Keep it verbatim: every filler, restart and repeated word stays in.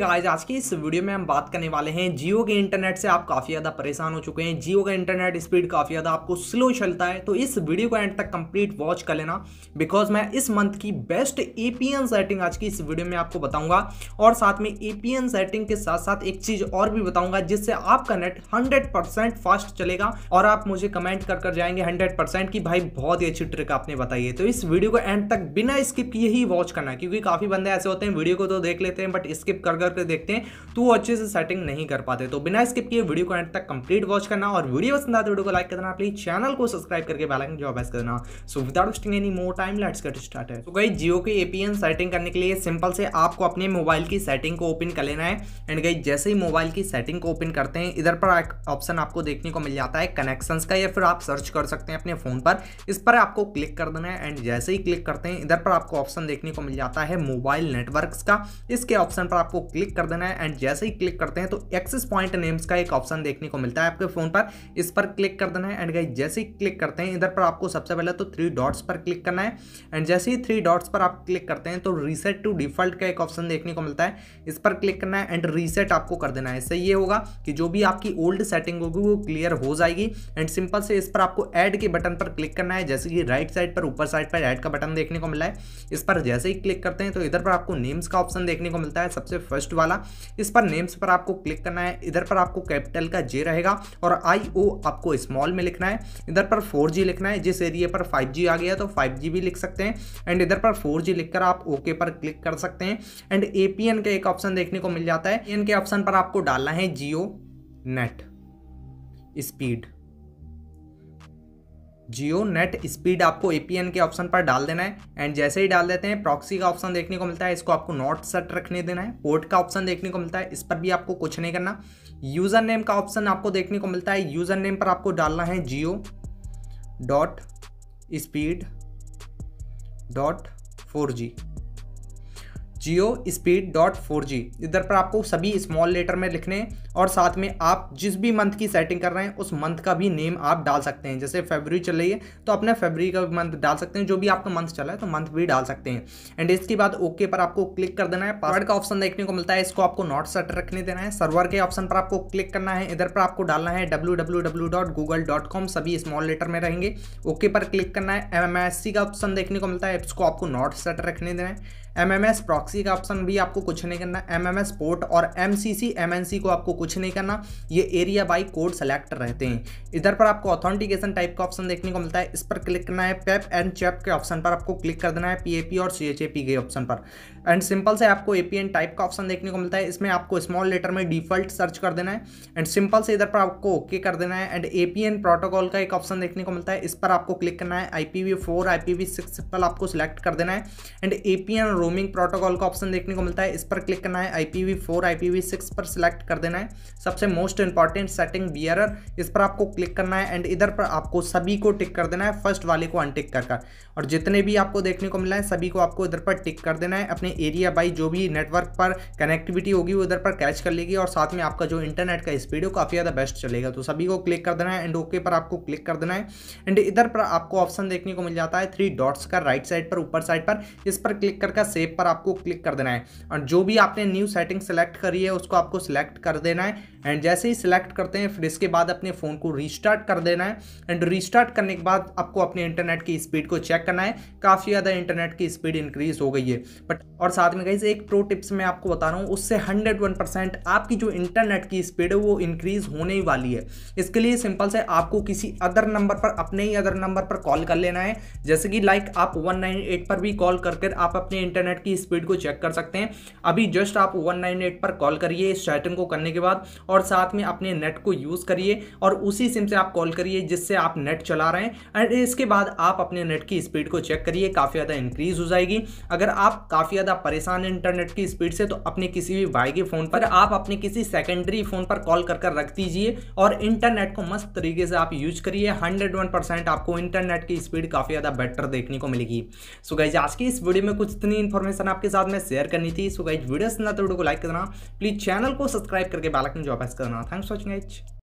Guys आज की इस वीडियो में हम बात करने वाले हैं जियो के इंटरनेट से आप काफ़ी ज़्यादा परेशान हो चुके हैं। जियो का इंटरनेट स्पीड काफ़ी ज़्यादा आपको स्लो चलता है, तो इस वीडियो को एंड तक कंप्लीट वॉच कर लेना बिकॉज मैं इस मंथ की बेस्ट एपीएन सेटिंग आज की इस वीडियो में आपको बताऊंगा और साथ में एपीएन सेटिंग के साथ साथ एक चीज़ और भी बताऊँगा जिससे आपका नेट हंड्रेड परसेंट फास्ट चलेगा और आप मुझे कमेंट कर कर जाएंगे हंड्रेड परसेंट कि भाई बहुत ही अच्छी ट्रिक आपने बताई है। तो इस वीडियो को एंड तक बिना स्किप किए ही वॉच करना, क्योंकि काफ़ी बंदे ऐसे होते हैं वीडियो को तो देख लेते हैं बट स्किप कर करके देखते हैं तो वो अच्छे से सेटिंग नहीं कर पाते। तो बिना स्किप किए वीडियो को एंड तक कंप्लीट वॉच करना और वीडियो पसंद आए तो वीडियो को लाइक कर देना, प्लीज चैनल को सब्सक्राइब करके बेल आइकन को प्रेस कर देना। So without wasting any more time let's get started. तो गाइस जियो के एपीएन सेटिंग करने के लिए सिंपल से आपको अपने मोबाइल की सेटिंग को ओपन कर लेना है एंड गाइस जैसे ही मोबाइल की सेटिंग को ओपन करते हैं इधर पर एक ऑप्शन आपको देखने को मिल जाता है कनेक्शंस का, या फिर आप सर्च कर सकते हैं अपने फोन पर। इस पर आपको क्लिक कर देना है एंड जैसे ही क्लिक करते हैं इधर पर आपको ऑप्शन देखने को मिल जाता है मोबाइल नेटवर्क्स का। इसके ऑप्शन पर आपको क्लिक कर देना है एंड जैसे ही क्लिक करते हैं तो एक्सेस पॉइंट नेम्स का एक ऑप्शन देखने को मिलता है आपके फोन पर। इस पर क्लिक कर देना है एंड गाइस जैसे ही क्लिक करते हैं इधर पर आपको सबसे पहले तो थ्री डॉट्स पर क्लिक करना है एंड जैसे ही थ्री डॉट्स पर आप क्लिक करते हैं तो रीसेट टू डिफॉल्ट का एक ऑप्शन देखने को मिलता है। इस पर क्लिक करना है एंड रीसेट आपको कर देना है। इससे ये होगा कि जो भी आपकी ओल्ड सेटिंग होगी वो क्लियर हो जाएगी एंड सिंपल से इस पर आपको ऐड के बटन पर क्लिक करना है। जैसे कि राइट साइड पर ऊपर साइड पर ऐड का बटन देखने को मिला है, इस पर जैसे ही क्लिक करते हैं तो इधर पर आपको नेम्स का ऑप्शन देखने को मिलता है सबसे फर्स्ट वाला। इस पर नेम्स पर आपको क्लिक करना है, इधर पर आपको कैपिटल का जे रहेगा और आई ओ आपको स्मॉल में लिखना है। इधर पर फोर जी लिखना है, जिस एरिया पर फाइव जी आ गया तो फाइव जी भी लिख सकते हैं एंड इधर पर फोर जी लिखकर आप ओके पर क्लिक कर सकते हैं एंड एपीएन का एक ऑप्शन देखने को मिल जाता है। एपीएन के ऑप्शन पर आपको डालना है जियो नेट स्पीड, जियो नेट स्पीड आपको एपीएन के ऑप्शन पर डाल देना है एंड जैसे ही डाल देते हैं प्रॉक्सी का ऑप्शन देखने को मिलता है, इसको आपको नॉट सेट रखने देना है। पोर्ट का ऑप्शन देखने को मिलता है, इस पर भी आपको कुछ नहीं करना। यूज़र नेम का ऑप्शन आपको देखने को मिलता है, यूज़र नेम पर आपको डालना है Jio dot speed dot four G Jio speed dot four G इधर पर आपको सभी स्मॉल लेटर में लिखने और साथ में आप जिस भी मंथ की सेटिंग कर रहे हैं उस मंथ का भी नेम आप डाल सकते हैं। जैसे फरवरी चल रही है तो अपने फरवरी का मंथ डाल सकते हैं, जो भी आपका मंथ चला है तो मंथ भी डाल सकते हैं एंड इसके बाद ओके पर आपको क्लिक कर देना है। पासवर्ड का ऑप्शन देखने को मिलता है, इसको आपको नॉट सेट रखने देना है। सर्वर के ऑप्शन पर आपको क्लिक करना है, इधर पर आपको डालना है W W W dot Google dot com सभी स्मॉल लेटर में रहेंगे। ओके पर क्लिक करना है। एम एम एस सी का ऑप्शन देखने को मिलता है, इसको आपको नॉट सेट रखने देना है। एम एम एस प्रॉक्सी का ऑप्शन भी आपको कुछ नहीं करना। एम एम एस पोर्ट और M C C M N C को आपको कुछ नहीं करना, ये एरिया बाई कोड सेलेक्ट रहते हैं। इधर पर आपको ऑथेंटिकेशन टाइप का ऑप्शन देखने को मिलता है, इस पर क्लिक करना है। पेप एंड चैप के ऑप्शन पर आपको क्लिक कर देना है, पी ए पी और सी एच ए पी के ऑप्शन पर एंड सिंपल से आपको ए पी एन टाइप का ऑप्शन देखने को मिलता है। इसमें आपको स्मॉल लेटर में डिफॉल्ट सर्च कर देना है एंड सिंपल से इधर पर आपको ओके कर देना है and A P N protocol का एक ऑप्शन देखने को मिलता है, इस पर आपको क्लिक करना है। I P V four I P V six पर आपको सेलेक्ट कर देना है and A P N roaming protocol का ऑप्शन देखने को मिलता है, इस पर क्लिक करना है। I P V four I P V six पर सिलेक्ट कर देना है। सबसे मोस्ट इंपॉर्टेंट सेटिंग बियरर, इस पर आपको क्लिक करना है एंड इधर पर आपको सभी को टिक कर देना है, फर्स्ट वाले को अनटिक कर कर और जितने भी आपको देखने को मिला है सभी को आपको इधर पर टिक कर देना है। अपने एरिया बाई जो भी नेटवर्क पर कनेक्टिविटी होगी वो इधर पर कैच कर लेगी और साथ में आपका जो इंटरनेट का स्पीड हो काफ़ी ज़्यादा बेस्ट चलेगा। तो सभी को क्लिक कर देना है एंड ओके पर आपको क्लिक कर देना है एंड इधर पर आपको ऑप्शन देखने को मिल जाता है थ्री डॉट्स का राइट साइड पर ऊपर साइड पर, इस पर क्लिक करके सेव पर आपको क्लिक कर देना है और जो भी आपने न्यू सेटिंग सेलेक्ट करी है उसको आपको सिलेक्ट कर देना है एंड जैसे ही सिलेक्ट करते हैं फिर इसके बाद अपने फ़ोन को रीस्टार्ट कर देना है एंड रीस्टार्ट करने के बाद आपको अपने इंटरनेट की स्पीड को चेक करना है। काफ़ी ज़्यादा इंटरनेट की स्पीड इंक्रीज हो गई है बट और साथ में गाइस एक प्रो टिप्स मैं आपको बता रहा हूँ, उससे हंड्रेड वन परसेंट आपकी जो इंटरनेट की स्पीड है वो इंक्रीज़ होने ही वाली है। इसके लिए सिंपल से आपको किसी अदर नंबर पर, अपने ही अदर नंबर पर कॉल कर लेना है। जैसे कि लाइक आप वन नाइन एट पर भी कॉल करके आप अपने इंटरनेट की स्पीड को चेक कर सकते हैं। अभी जस्ट आप वन नाइन एट पर कॉल करिए इस सेटिंग को करने के बाद और साथ में अपने नेट को यूज़ करिए और उसी सिम से आप कॉल करिए जिससे आप नेट चला रहे हैं एंड इसके बाद आप अपने नेट की स्पीड को चेक करिए, काफ़ी ज़्यादा इंक्रीज हो जाएगी। अगर आप काफ़ी ज़्यादा परेशान हैं इंटरनेट की स्पीड से तो अपने किसी भी भाई के फ़ोन पर, आप अपने किसी सेकेंडरी फ़ोन पर कॉल कर कर रख दीजिए और इंटरनेट को मस्त तरीके से आप यूज करिए। हंड्रेड वन परसेंट आपको इंटरनेट की स्पीड काफ़ी ज़्यादा बेटर देखने को मिलेगी। सो गाइज आज की इस वीडियो में कुछ इतनी इन्फॉर्मेशन आपके साथ मैं शेयर करनी थी। सो गाइज वीडियो सुनना तो वीडियो को लाइक करना, प्लीज़ चैनल को सब्सक्राइब करके बेल आइकन को प्रेस करना। Thanks for watching guys.